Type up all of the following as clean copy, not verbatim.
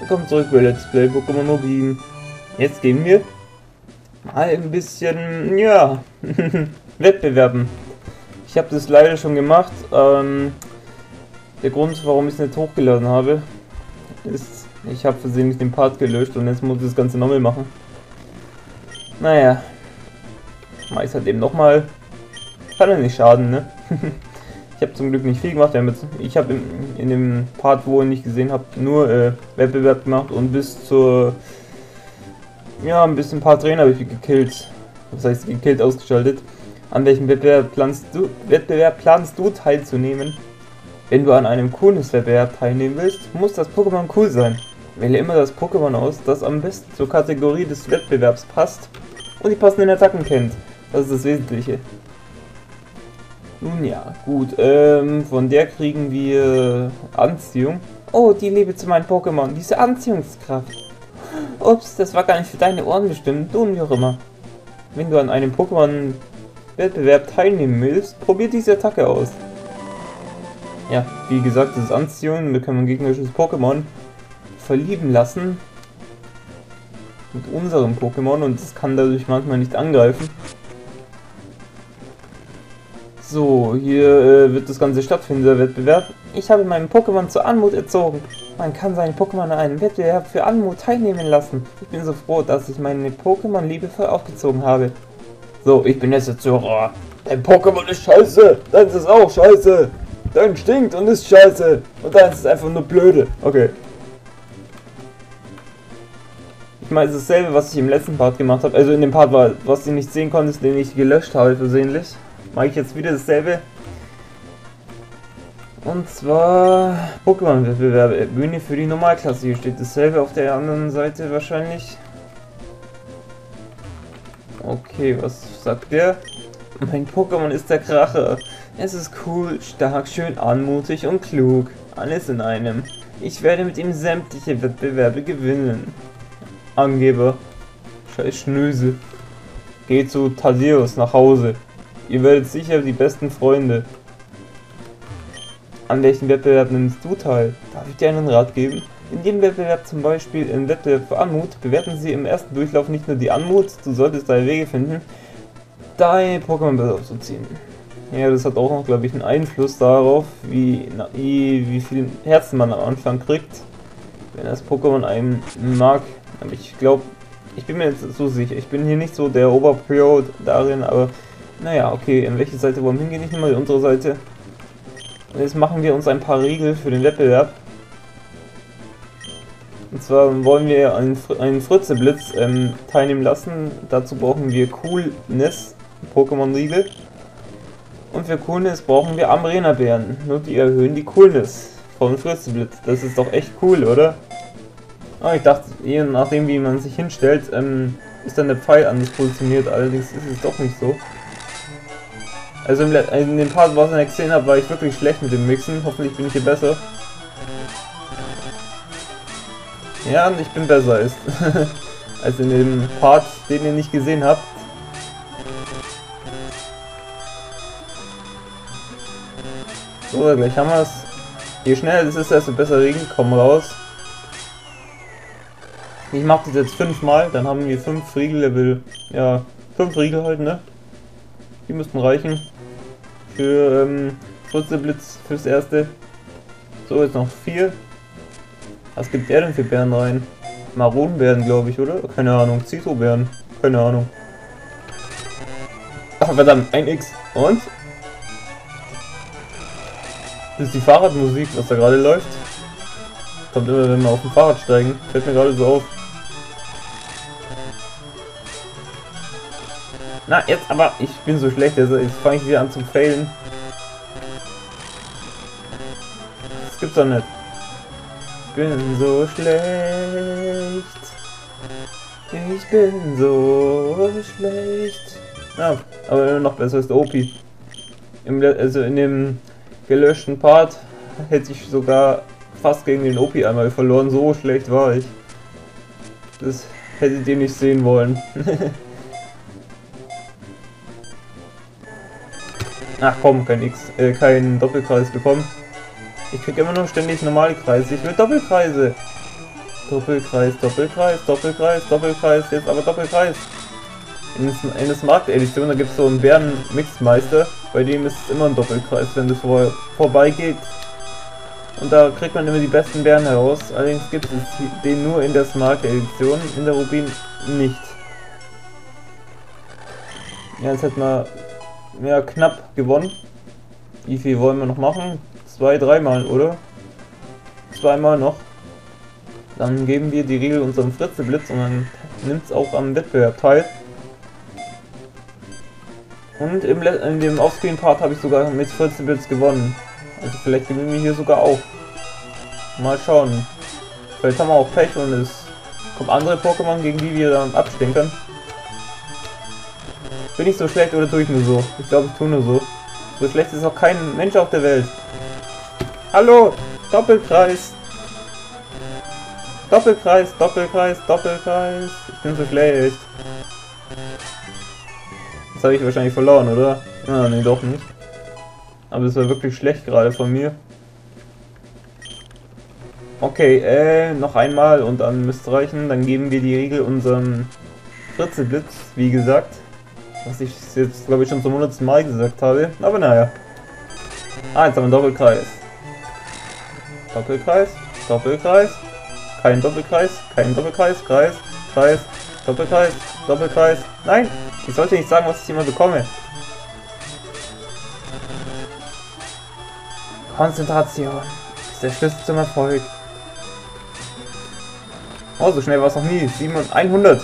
Willkommen zurück bei Let's Play Pokémon Rubin. Jetzt gehen wir mal ein bisschen, ja, wettbewerben. Ich habe das leider schon gemacht. Der Grund, warum ich es nicht hochgeladen habe, ist, ich habe versehentlich den Part gelöscht und jetzt muss ich das Ganze nochmal machen. Naja, mach ich's halt eben nochmal. Kann ja nicht schaden, ne? Ich habe zum Glück nicht viel gemacht. Ich habe in dem Part, wo ich nicht gesehen habe, nur Wettbewerb gemacht und bis zur, ja, ein paar Trainer habe ich gekillt. Das heißt, gekillt, ausgeschaltet. An welchem Wettbewerb planst du teilzunehmen? Wenn du an einem Coolness-Wettbewerb teilnehmen willst, muss das Pokémon cool sein. Wähle immer das Pokémon aus, das am besten zur Kategorie des Wettbewerbs passt und die passenden Attacken kennt. Das ist das Wesentliche. Nun ja, gut, von der kriegen wir Anziehung. Oh, die Liebe zu meinem Pokémon, diese Anziehungskraft. Ups, das war gar nicht für deine Ohren bestimmt, tun wir auch immer. Wenn du an einem Pokémon-Wettbewerb teilnehmen willst, probier diese Attacke aus. Ja, wie gesagt, das ist Anziehung, wir können ein gegnerisches Pokémon verlieben lassen. Mit unserem Pokémon und es kann dadurch manchmal nicht angreifen. So, hier wird das Ganze stattfinden, der Wettbewerb. Ich habe meinen Pokémon zur Anmut erzogen. Man kann seinen Pokémon an einem Wettbewerb für Anmut teilnehmen lassen. Ich bin so froh, dass ich meine Pokémon liebevoll aufgezogen habe. So, ich bin jetzt Erzeuger. Dein Pokémon ist scheiße. Deins ist auch scheiße. Dein stinkt und ist scheiße. Und deins ist einfach nur blöde. Okay. Ich meine, es ist dasselbe, was ich im letzten Part gemacht habe. Also in dem Part, was ihr nicht sehen konntest, den ich gelöscht habe versehentlich. Mache ich jetzt wieder dasselbe. Und zwar Pokémon-Wettbewerbe. Bühne für die Normalklasse. Hier steht dasselbe auf der anderen Seite wahrscheinlich. Okay, was sagt der? Mein Pokémon ist der Kracher. Es ist cool, stark, schön, anmutig und klug. Alles in einem. Ich werde mit ihm sämtliche Wettbewerbe gewinnen. Angeber. Scheiß Schnöse. Geh zu Tadeus nach Hause. Ihr werdet sicher die besten Freunde. An welchem Wettbewerb nimmst du teil? Darf ich dir einen Rat geben? In dem Wettbewerb, zum Beispiel im Wettbewerb für Anmut, bewerten sie im ersten Durchlauf nicht nur die Anmut, du solltest deine Wege finden, deine Pokémon besser aufzuziehen. Ja, das hat auch noch, glaube ich, einen Einfluss darauf, wie viel Herzen man am Anfang kriegt, wenn das Pokémon einem mag. Aber ich glaube, ich bin mir jetzt so sicher, ich bin hier nicht so der Oberpro darin, aber... Naja, okay, an welche Seite wollen wir hingehen? Ich nehme mal die untere Seite. Und jetzt machen wir uns ein paar Riegel für den Wettbewerb. Und zwar wollen wir einen Frizelblitz teilnehmen lassen. Dazu brauchen wir Coolness, Pokémon-Riegel. Und für Coolness brauchen wir Amrena-Bären. Nur die erhöhen die Coolness von Frizelblitz. Das ist doch echt cool, oder? Ah, ich dachte, je nachdem wie man sich hinstellt, ist dann der Pfeil anders positioniert. Allerdings ist es doch nicht so. Also in dem Part, was ich gesehen habe, war ich wirklich schlecht mit dem Mixen. Hoffentlich bin ich hier besser. Ja, und ich bin besser als in dem Part, den ihr nicht gesehen habt. So, gleich haben wir es. Je schneller das ist, desto besser Regen. Komm raus. Ich mache das jetzt 5 Mal, dann haben wir 5 Riegel-Level. Ja, 5 Riegel halt, ne? Die müssten reichen für Frizelblitz fürs erste. So, jetzt noch 4. Was gibt er denn für Bären rein? Maronenbären, glaube ich, oder? Keine Ahnung. Zito-Bären. Keine Ahnung. Ach, verdammt, ein X. Und? Das ist die Fahrradmusik, was da gerade läuft. Kommt immer, wenn wir auf dem Fahrrad steigen. Fällt mir gerade so auf. Na, jetzt aber, ich bin so schlecht, also jetzt fange ich wieder an zu failen. Das gibt's doch nicht. Ich bin so schlecht. Ich bin so schlecht. Ja, aber immer noch besser ist der OP. Also in dem gelöschten Part hätte ich sogar fast gegen den OP einmal verloren. So schlecht war ich. Das hättet ihr nicht sehen wollen. Ach komm, kein Doppelkreis bekommen. Ich krieg immer noch ständig normale Kreise. Ich will Doppelkreise. Doppelkreis, Doppelkreis, Doppelkreis, Doppelkreis, jetzt aber Doppelkreis. In der Smart-Edition, da gibt es so einen Bären-Mixmeister, bei dem ist es immer ein Doppelkreis, wenn das vorbeigeht. Und da kriegt man immer die besten Bären heraus, allerdings gibt es den nur in der Smart-Edition, in der Rubin nicht. Ja, jetzt hat man ja, knapp gewonnen. Wie viel wollen wir noch machen? Zwei, dreimal, oder? Zweimal noch. Dann geben wir die Regel unserem Frizelblitz und dann nimmt es auch am Wettbewerb teil. Und in dem Offscreen-Part habe ich sogar mit Frizelblitz gewonnen. Also vielleicht gewinnen wir hier sogar auch. Mal schauen. Vielleicht haben wir auch Pech und es kommen andere Pokémon, gegen die wir dann abstinkern. Bin ich so schlecht oder tue ich nur so? Ich glaube, ich tue nur so. So schlecht ist auch kein Mensch auf der Welt. Hallo! Doppelkreis! Doppelkreis, Doppelkreis, Doppelkreis. Ich bin so schlecht. Das habe ich wahrscheinlich verloren, oder? Ja, nee, doch nicht. Aber das war wirklich schlecht gerade von mir. Okay, noch einmal und dann müsste reichen. Dann geben wir die Regel unserem Frizelblitz, wie gesagt. Was ich jetzt, glaube ich, schon zum 100. Mal gesagt habe. Aber naja. Ah, jetzt haben wir einen Doppelkreis. Doppelkreis, Doppelkreis. Kein Doppelkreis, kein Doppelkreis, Kreis, Kreis, Doppelkreis, Doppelkreis. Nein, ich sollte nicht sagen, was ich immer bekomme. Konzentration ist der Schlüssel zum Erfolg. Oh, so schnell war es noch nie. 700, 100,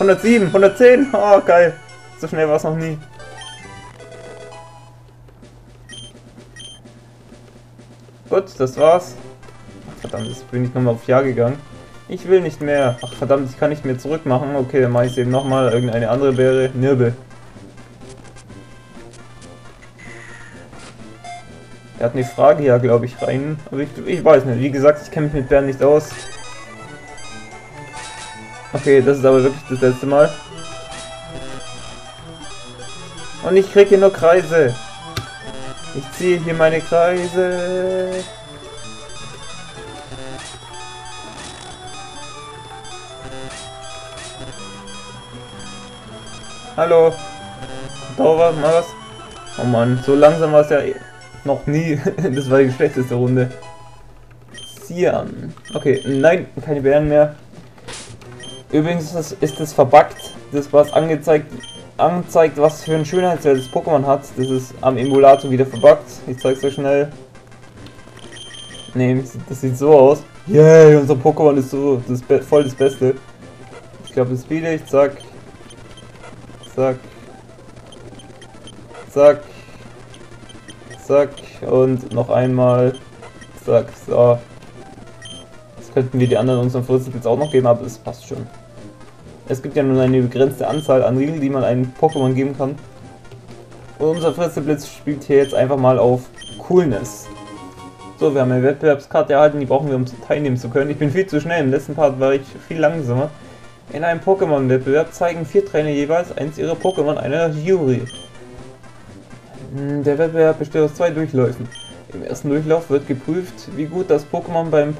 107, 110. Oh, geil. So schnell war es noch nie. Gut, das war's. Verdammt, jetzt bin ich nochmal auf Ja gegangen. Ich will nicht mehr. Ach verdammt, ich kann nicht mehr zurück machen. Okay, dann mache ich es eben nochmal. Irgendeine andere Beere. Nirbel. Er hat eine Frage ja, glaube ich, rein. Aber ich weiß nicht. Wie gesagt, ich kenne mich mit Bären nicht aus. Okay, das ist aber wirklich das letzte Mal. Und ich kriege hier nur Kreise. Ich ziehe hier meine Kreise. Hallo. Dauer, mal was? Oh Mann, so langsam war es ja noch nie. Das war die schlechteste Runde. Sian. Okay, nein, keine Bären mehr. Übrigens ist das verbuggt. Das was angezeigt, was für ein Schönheitswert das Pokémon hat. Das ist am Emulator wieder verbuggt. Ich zeig's euch schnell. Ne, das sieht so aus. Yay, unser Pokémon ist so das ist voll das Beste. Ich glaube, das spiele ich, zack. Zack, zack, zack und noch einmal, zack, so. Jetzt könnten wir die anderen unseren Frizelblitz auch noch geben, aber es passt schon. Es gibt ja nur eine begrenzte Anzahl an Riegeln, die man einem Pokémon geben kann. Und unser Frizelblitz spielt hier jetzt einfach mal auf Coolness. So, wir haben eine Wettbewerbskarte erhalten, die brauchen wir, um teilnehmen zu können. Ich bin viel zu schnell, im letzten Part war ich viel langsamer. In einem Pokémon-Wettbewerb zeigen 4 Trainer jeweils eins ihrer Pokémon einer Jury. Der Wettbewerb besteht aus 2 Durchläufen. Im ersten Durchlauf wird geprüft, wie gut das Pokémon beim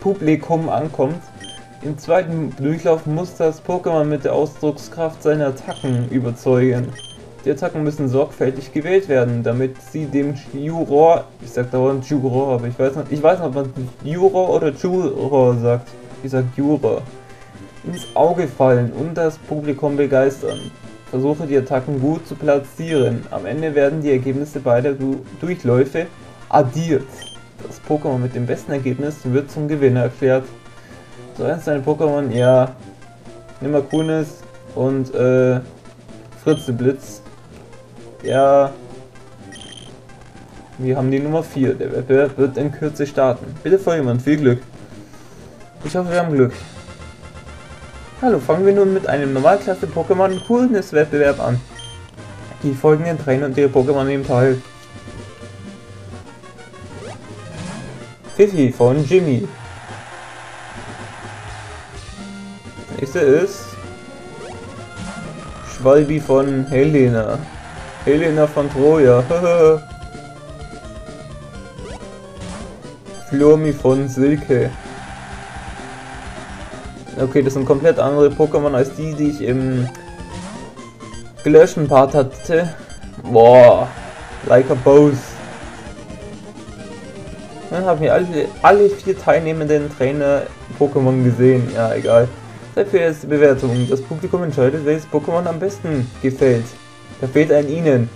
Publikum ankommt. Im zweiten Durchlauf muss das Pokémon mit der Ausdruckskraft seiner Attacken überzeugen. Die Attacken müssen sorgfältig gewählt werden, damit sie dem Juror, ich sag dauernd Juror, aber ich weiß nicht, ob man Juror oder Juror sagt. Ich sag Juror. Ins Auge fallen und das Publikum begeistern. Versuche die Attacken gut zu platzieren. Am Ende werden die Ergebnisse beider Durchläufe addiert. Das Pokémon mit dem besten Ergebnis wird zum Gewinner erklärt. So eins deine Pokémon, ja, Nimmerkunis und Frizelblitz. Ja, wir haben die Nummer 4. Der Wettbewerb wird in Kürze starten. Bitte voll jemand, viel Glück. Ich hoffe, wir haben Glück. Hallo, fangen wir nun mit einem Normalklasse Pokémon Coolness Wettbewerb an. Die folgenden Trainer und ihre Pokémon nehmen teil. Fifi von Jimmy. Das nächste ist Schwalbi von Helena. Helena von Troja. Flurmi von Silke. Okay, das sind komplett andere Pokémon als die, die ich im gelöschten Part hatte. Boah, like a boss. Dann haben wir alle vier teilnehmenden Trainer-Pokémon gesehen. Ja, egal. Zeit für erste Bewertung. Das Publikum entscheidet, welches Pokémon am besten gefällt. Da fehlt ein Ihnen.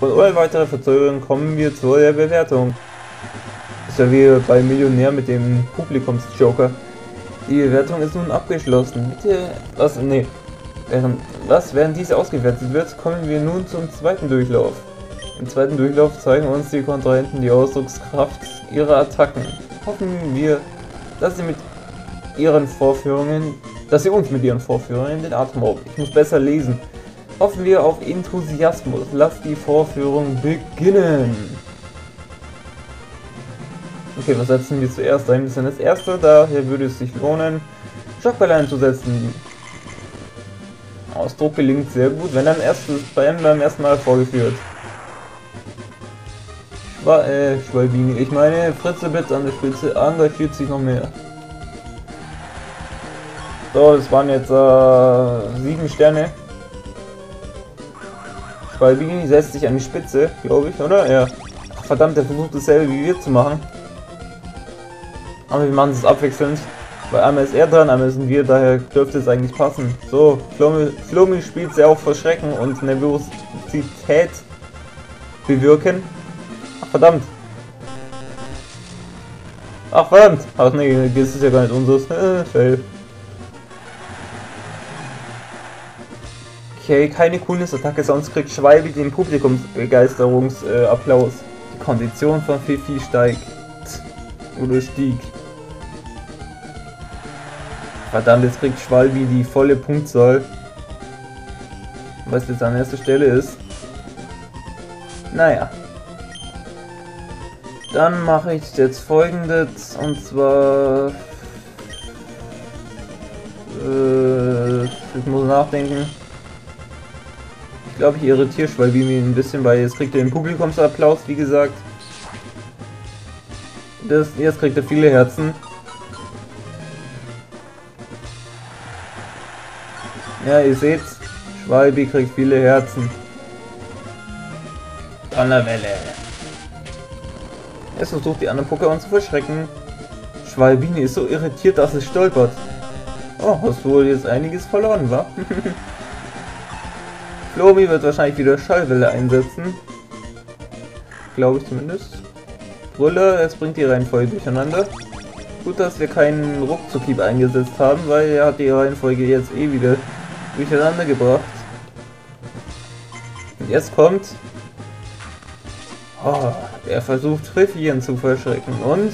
Und ohne weitere Verzögerung kommen wir zur Bewertung. Das ist ja wie bei Millionär mit dem Publikumsjoker. Die Bewertung ist nun abgeschlossen. Bitte, während dies ausgewertet wird, kommen wir nun zum zweiten Durchlauf. Im zweiten Durchlauf zeigen uns die Kontrahenten die Ausdruckskraft ihrer Attacken. Hoffen wir, dass sie uns mit ihren Vorführungen den Atem raubt. Ich muss besser lesen. Hoffen wir auf Enthusiasmus. Lasst die Vorführung beginnen. Okay, was setzen wir zuerst ein? Das ist das erste, daher würde es sich lohnen, Schockbälle einzusetzen. Ausdruck gelingt sehr gut, wenn beim ersten Mal vorgeführt. Schwalbi, ich meine, Frizelblitz an der Spitze engagiert sich noch mehr. So, das waren jetzt 7 Sterne. Schwalbi setzt sich an die Spitze, glaube ich, oder? Ja. Ach, verdammt, der versucht dasselbe wie wir zu machen. Aber wir machen es abwechselnd. Weil einmal ist er dran, einmal sind wir, daher dürfte es eigentlich passen. So, Flurmi spielt sehr auf Verschrecken und Nervosität bewirken. Ach, verdammt. Ach, verdammt. Ach, nee, das ist ja gar nicht unseres. Fail. Okay, keine Coolness-Attacke, sonst kriegt Schwalbi den Publikumsbegeisterungsapplaus. Die Kondition von Fifi steigt. Oder stieg. Verdammt, jetzt kriegt Schwalbi die volle Punktzahl. Was jetzt an erster Stelle ist. Naja. Dann mache ich jetzt folgendes. Und zwar... ich muss nachdenken. Ich glaube, ich irritiere Schwalbi ein bisschen, weil jetzt kriegt er den Publikumsapplaus, wie gesagt. Jetzt kriegt er viele Herzen. Ja, ihr seht, Schwalbi kriegt viele Herzen. Donnerwelle. Es versucht die anderen Pokémon zu verschrecken. Schwalbi ist so irritiert, dass es stolpert. Oh, hast wohl jetzt einiges verloren, wa? Flurmi wird wahrscheinlich wieder Schallwelle einsetzen. Glaube ich zumindest. Brille, es bringt die Reihenfolge durcheinander. Gut, dass wir keinen Ruckzuckieb eingesetzt haben, weil er hat die Reihenfolge jetzt eh wieder durcheinander gebracht. Und jetzt kommt... Oh, er versucht Friffien zu verschrecken und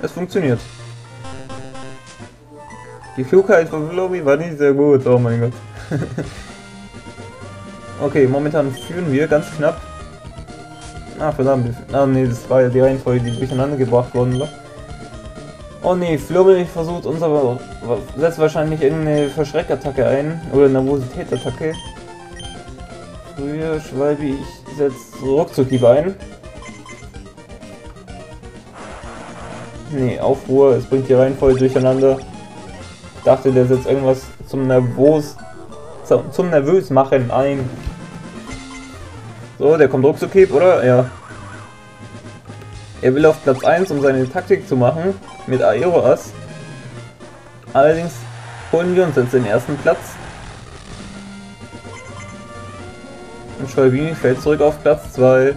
es funktioniert. Die Klugheit von Flurmi war nicht sehr gut, oh mein Gott. Okay, momentan führen wir ganz knapp. Ah, verdammt. Ah, nee, das war ja die Reihenfolge, die durcheinander gebracht worden war. Oh nee, Flurmi versucht setzt wahrscheinlich irgendeine Verschreckattacke ein. Oder Nervositätsattacke. Früher Schwalbi, ich setze Ruckzuckieb ein. Nee, Aufruhr, es bringt die Reihenfolge durcheinander. Ich dachte, der setzt irgendwas zum nervös machen ein. So, der kommt Ruckzuckieb, oder? Ja. Er will auf Platz 1, um seine Taktik zu machen, mit Aeroas. Allerdings holen wir uns jetzt den ersten Platz. Und Schwalbi fällt zurück auf Platz 2.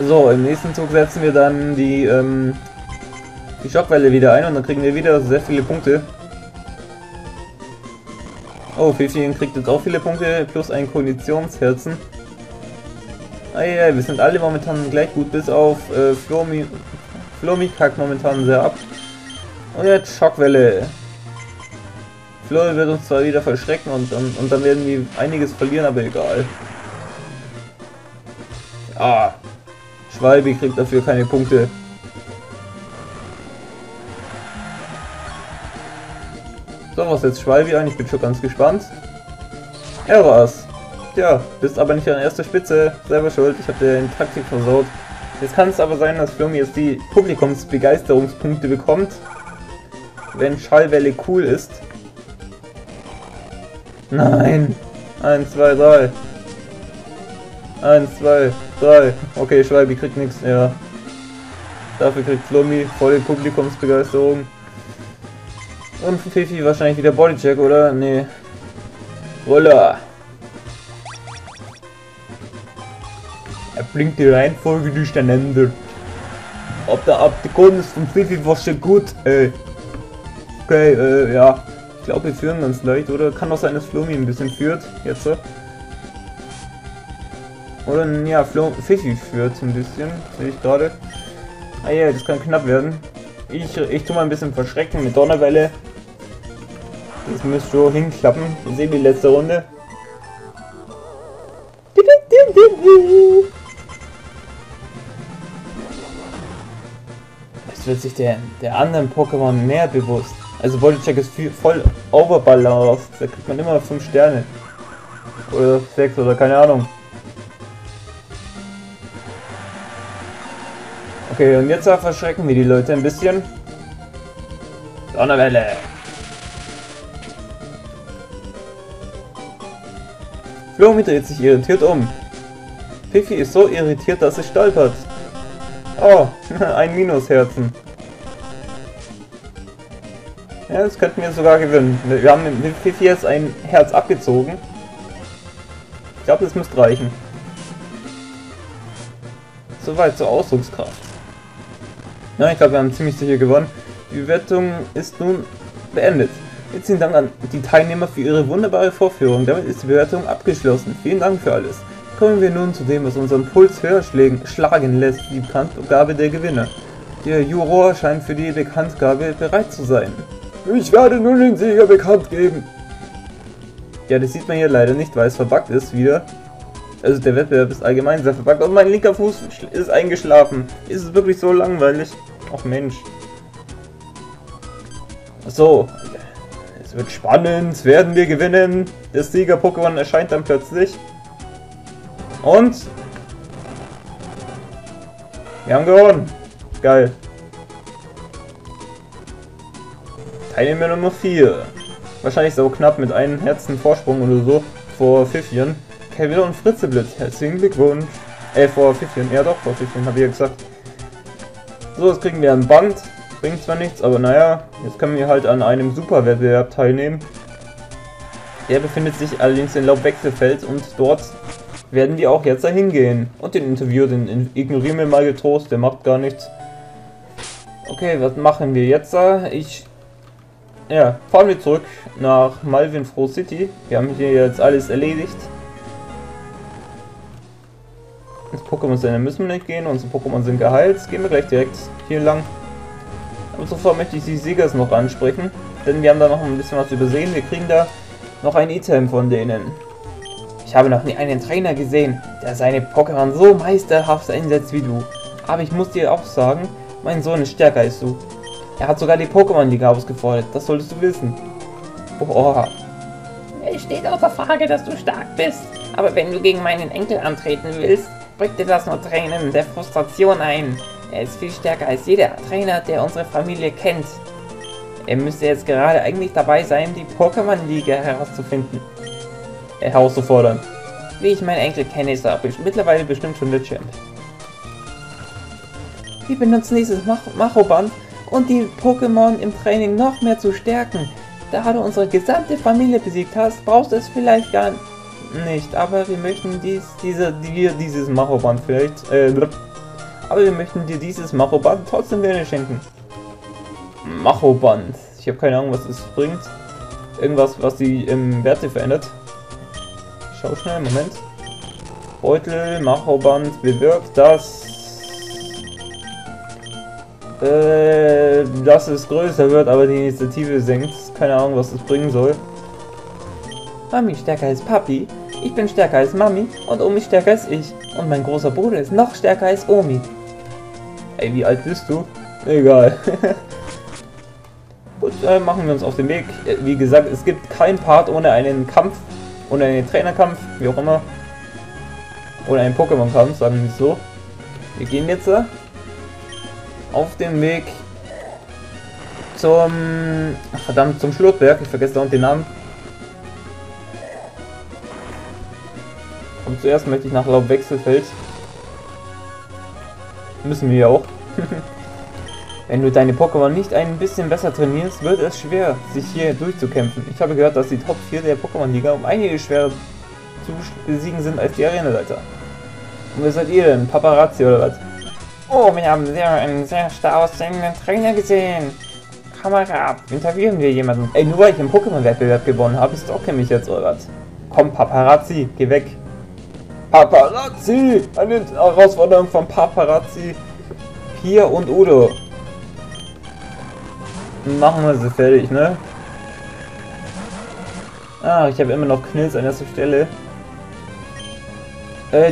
So, im nächsten Zug setzen wir dann die Schockwelle wieder ein und dann kriegen wir wieder sehr viele Punkte. Oh, Fifi kriegt jetzt auch viele Punkte, plus ein Konditionsherzen. Ah ja, wir sind alle momentan gleich gut, bis auf Flurmi. Flurmi kackt momentan sehr ab. Und jetzt Schockwelle. Flurmi wird uns zwar wieder verschrecken und dann werden wir einiges verlieren, aber egal. Ah, Schwalbi kriegt dafür keine Punkte. So, was jetzt Schwalbi ein? Ich bin schon ganz gespannt. Er war's. Ja, bist aber nicht an erster Spitze. Selber schuld, ich hab dir eine Taktik versaut. Jetzt kann es aber sein, dass Flurmi jetzt die Publikumsbegeisterungspunkte bekommt, wenn Schallwelle cool ist. Nein! 1, 2, 3. 1, 2, 3. Okay, Schwalbi kriegt nichts, ja. Dafür kriegt Flurmi volle Publikumsbegeisterung. Und für Fifi wahrscheinlich wieder Bodycheck, oder? Nee. Roller! Er bringt die Reihenfolge durcheinander. Ob der Abtikon ist von Fifi war schon gut, ey. Okay, ja. Ich glaube, wir führen ganz leicht, oder? Kann doch sein, dass Flurmi ein bisschen führt, jetzt so. Oder, ja, Fifi führt ein bisschen, sehe ich gerade. Ah ja, das kann knapp werden. Ich tue mal ein bisschen verschrecken mit Donnerwelle. Das müsste so hinklappen. Wir sehen die letzte Runde. Es wird sich der anderen Pokémon mehr bewusst. Also Bodycheck ist voll overbalanced. Da kriegt man immer 5 Sterne. Oder 6 oder keine Ahnung. Okay, und jetzt verschrecken wir die Leute ein bisschen. Donnerwelle! Flurmi dreht sich irritiert um. Fifi ist so irritiert, dass sie stolpert. Oh, ein Minusherzen. Ja, das könnten wir sogar gewinnen. Wir haben mit Fifi jetzt ein Herz abgezogen. Ich glaube, das müsste reichen. Soweit zur Ausdruckskraft. Ja, ich glaube, wir haben ziemlich sicher gewonnen. Die Bewertung ist nun beendet. Vielen Dank an die Teilnehmer für ihre wunderbare Vorführung. Damit ist die Bewertung abgeschlossen. Vielen Dank für alles. Kommen wir nun zu dem, was unseren Puls höher schlagen lässt, die Bekanntgabe der Gewinner. Der Juror scheint für die Bekanntgabe bereit zu sein. Ich werde nun den Sieger bekannt geben. Ja, das sieht man hier leider nicht, weil es verbuggt ist wieder. Also der Wettbewerb ist allgemein sehr verbuggt und mein linker Fuß ist eingeschlafen. Ist es wirklich so langweilig? Ach Mensch. So, es wird spannend. Werden wir gewinnen? Das Sieger-Pokémon erscheint dann plötzlich. Und wir haben gewonnen. Geil. Teilnehmer Nummer 4. Wahrscheinlich so knapp mit einem Herzen Vorsprung oder so vor Fiffchen. Kevin und Frizelblitz, herzlichen Glückwunsch. Vor Fiffchen, ja doch, vor Fiffchen, habe ich ja gesagt. So, jetzt kriegen wir ein Band. Bringt zwar nichts, aber naja, jetzt können wir halt an einem Superwettbewerb teilnehmen. Der befindet sich allerdings in Laubwechselfeld und dort werden wir auch jetzt dahin gehen. Und den Interview, den ignorieren wir mal getrost, der macht gar nichts. Okay, was machen wir jetzt da? Ja, fahren wir zurück nach Malvenfroh City. Wir haben hier jetzt alles erledigt. Ins Pokémon-Center müssen wir nicht gehen, unsere Pokémon sind geheilt. Gehen wir gleich direkt hier lang. Aber zuvor möchte ich die Siegers noch ansprechen, denn wir haben da noch ein bisschen was übersehen. Wir kriegen da noch ein Item von denen. Ich habe noch nie einen Trainer gesehen, der seine Pokémon so meisterhaft einsetzt wie du. Aber ich muss dir auch sagen, mein Sohn ist stärker als du. Er hat sogar die Pokémon-Liga ausgefordert, das solltest du wissen. Boah. Es steht außer Frage, dass du stark bist. Aber wenn du gegen meinen Enkel antreten willst, bringt dir das nur Tränen der Frustration ein. Er ist viel stärker als jeder Trainer, der unsere Familie kennt. Er müsste jetzt gerade eigentlich dabei sein, die Pokémon-Liga herauszufordern. Wie ich meinen Enkel kenne, ist er mittlerweile bestimmt schon der Champ. Wir benutzen dieses Machoband, um die Pokémon im Training noch mehr zu stärken. Da du unsere gesamte Familie besiegt hast, brauchst du es vielleicht gar nicht. Aber wir möchten dieses Machoband vielleicht. Aber wir möchten dir dieses Machoband trotzdem gerne schenken. Machoband. Ich habe keine Ahnung, was es bringt. Irgendwas, was die Werte verändert. Schau schnell, Moment. Beutel, Machoband bewirkt das. Dass es größer wird, aber die Initiative senkt. Keine Ahnung, was es bringen soll. Mami stärker als Papi. Ich bin stärker als Mami und Omi stärker als ich. Und mein großer Bruder ist noch stärker als Omi. Ey, wie alt bist du? Egal. Gut, machen wir uns auf den Weg. Wie gesagt, es gibt keinen Part ohne einen Kampf. Ohne einen Trainerkampf, wie auch immer. Oder einen Pokémon-Kampf, sagen wir es so. Wir gehen jetzt auf dem Weg zum... Ach, verdammt, zum Schlotberg. Ich vergesse da den Namen. Aber zuerst möchte ich nach Laubwechselfeld. Müssen wir ja auch. Wenn du deine Pokémon nicht ein bisschen besser trainierst, wird es schwer, sich hier durchzukämpfen. Ich habe gehört, dass die Top 4 der Pokémon-Liga um einige schwerer zu besiegen sind als die Arenaleiter. Und wer seid ihr denn? Paparazzi oder was? Oh, wir haben einen sehr stark aussehenden Trainer gesehen. Kamera ab, interviewen wir jemanden. Ey, nur weil ich im Pokémon-Wettbewerb gewonnen habe, stalke mich jetzt oder was? Komm, Paparazzi, geh weg. Paparazzi! Eine Herausforderung von Paparazzi. Pia und Udo. Machen wir sie fertig, ne? Ah, ich habe immer noch Knilz an erster Stelle.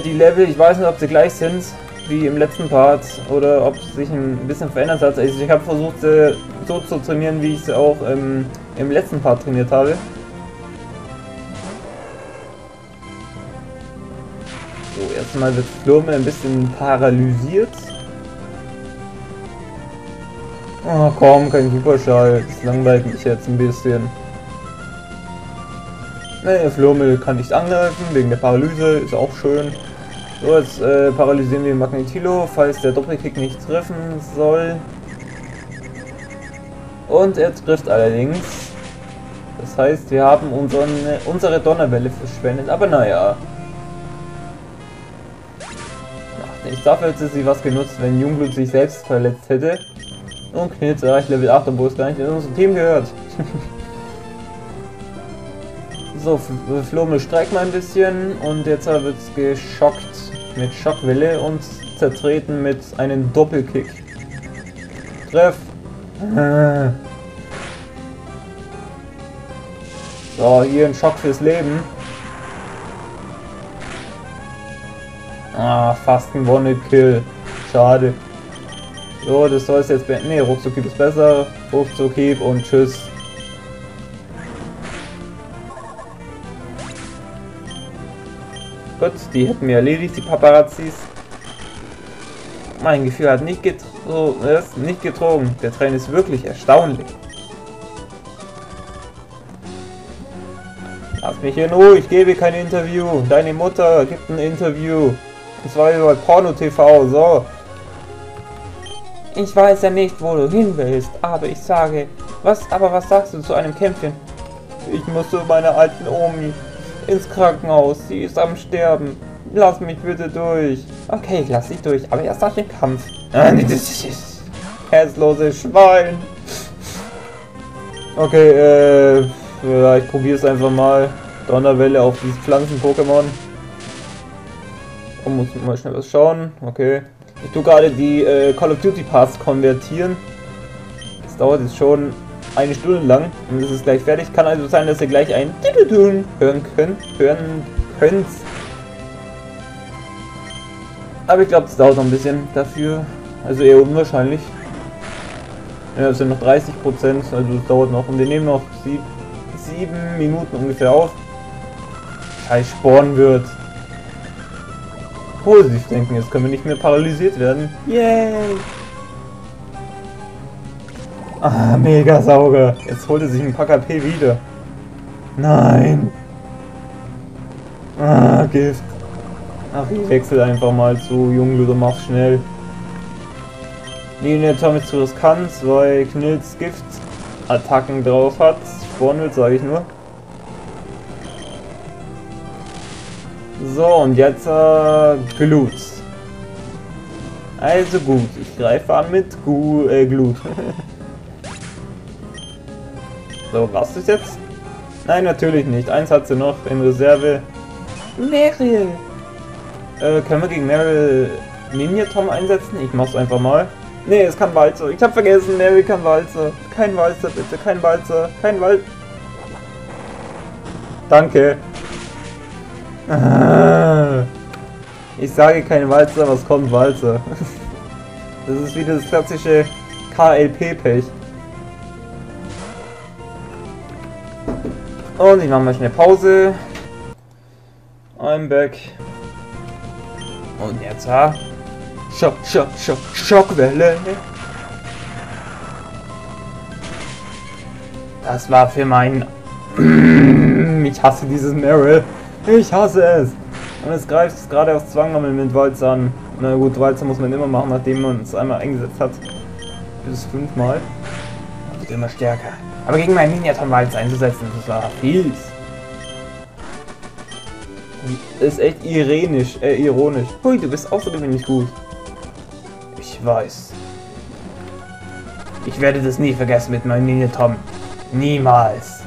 Die Level, ich weiß nicht, ob sie gleich sind wie im letzten Part oder ob es sich ein bisschen verändert hat. Also ich habe versucht, sie so zu trainieren, wie ich sie auch im letzten Part trainiert habe. So, erstmal wird Flurmi ein bisschen paralysiert. Oh komm, kein Superschall, das langweilt mich jetzt ein bisschen. Ne, Flurmi kann nicht angreifen, wegen der Paralyse, ist auch schön. So, jetzt paralysieren wir Magnetilo, falls der Doppelkick nicht treffen soll. Und er trifft allerdings. Das heißt, wir haben unsere Donnerwelle verschwendet, aber naja. Ich dachte, hätte sie was genutzt, wenn Jungblut sich selbst verletzt hätte. Und Knilz erreicht Level 8, obwohl es gar nicht in unserem Team gehört. So, Flurmi streikt mal ein bisschen und jetzt wird es geschockt mit Schockwelle und zertreten mit einem Doppelkick. Treff! So, hier ein Schock fürs Leben. Ah, fast ein One-Hit-Kill. Schade. So, das soll es jetzt beenden. Ne, Ruckzuck-Hieb ist besser. Ruckzuck-Hieb und tschüss. Gut, die hätten wir erledigt, die Paparazzis. Mein Gefühl hat nicht getrogen. Der Train ist wirklich erstaunlich. Lass mich hier nur, ich gebe kein Interview. Deine Mutter gibt ein Interview. Das war über Porno-TV, so. Ich weiß ja nicht, wo du hin willst, aber ich sage... Aber was sagst du zu einem Kämpfchen? Ich muss zu meiner alten Omi ins Krankenhaus, sie ist am Sterben. Lass mich bitte durch. Okay, ich lass dich durch, aber erst nach dem Kampf. Herzlose Schwein. Okay, ja, ich probiere es einfach mal. Donnerwelle auf dieses Pflanzen-Pokémon. Oh, muss mal schnell was schauen. Okay. Ich tue gerade die Call of Duty Parts konvertieren. Das dauert jetzt schon eine Stunde lang und es ist gleich fertig. Kann also sein, dass ihr gleich ein Tütütün hören könnt. Aber ich glaube, das dauert noch ein bisschen dafür. Also eher unwahrscheinlich. Ja, das sind noch 30%, also es dauert noch. Und wir nehmen noch 7 Minuten ungefähr auf. Scheiß Sporn wird. Positiv denken, jetzt können wir nicht mehr paralysiert werden. Yay! Ah, mega Sauger. Jetzt holt er sich ein paar KP wieder. Nein! Ah, Gift. Ach, ich wechsle einfach mal zu Jungblut und mach's schnell. Miniatom ist zu riskant, weil Knilz Gift-Attacken drauf hat. Spornwild, sage ich nur. So, und jetzt Glut. Also gut, ich greife an mit Glut. So, warst du jetzt? Nein, natürlich nicht. Eins hat sie noch in Reserve. Meryl! Können wir gegen Meryl Miniatom einsetzen? Ich mach's einfach mal. Nee, es kann Walzer. Ich hab vergessen, Meryl kann Walzer. Kein Walzer, bitte. Kein Walzer. Kein Walzer. Danke. Ich sage kein Walzer, was kommt Walzer? Das ist wieder das klassische KLP-Pech. Und ich mache mal schnell Pause. I'm back. Und jetzt, Schockwelle. Das war für meinen... Ich hasse dieses Meryl. Ich hasse es. Und es greift gerade aus Zwangsammeln mit Walz an. Na gut, Walzer muss man immer machen, nachdem man es einmal eingesetzt hat. Bis 5-mal. Das wird immer stärker. Aber gegen meinen Miniatom Walz einzusetzen, das war fies. Das ist echt ironisch. Hui, du bist außerdem nicht gut. Ich weiß. Ich werde das nie vergessen mit meinem Miniatom. Niemals.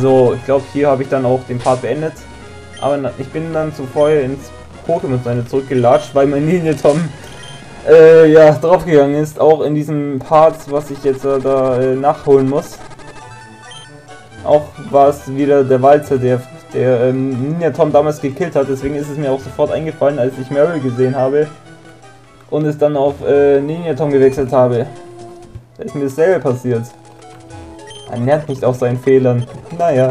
So, ich glaube, hier habe ich dann auch den Part beendet. Aber ich bin dann zu voll ins Pokémon-Seine zurückgelatscht, weil mein Miniatom ja draufgegangen ist. Auch in diesem Part, was ich jetzt da nachholen muss. Auch war es wieder der Walzer, der Ninja-Tom damals gekillt hat, deswegen ist es mir auch sofort eingefallen, als ich Meryl gesehen habe und es dann auf Ninja-Tom gewechselt habe. Da ist mir dasselbe passiert. Man lernt nicht aus seinen Fehlern. Naja.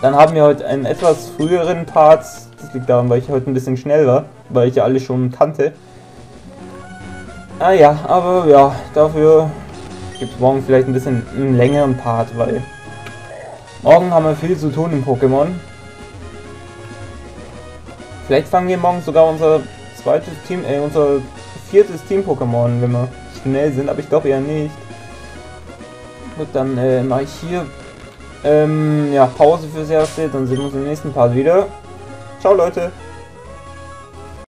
Dann haben wir heute einen etwas früheren Part. Das liegt daran, weil ich heute ein bisschen schnell war, weil ich ja alle schon kannte. Ah ja, aber ja, dafür gibt es morgen vielleicht ein bisschen einen längeren Part, weil... Morgen haben wir viel zu tun im Pokémon. Vielleicht fangen wir morgen sogar unser viertes Team-Pokémon, wenn wir schnell sind, aber ich glaube eher nicht. Gut, dann mache ich hier ja, Pause fürs Erste, dann sehen wir uns im nächsten Part wieder. Ciao Leute!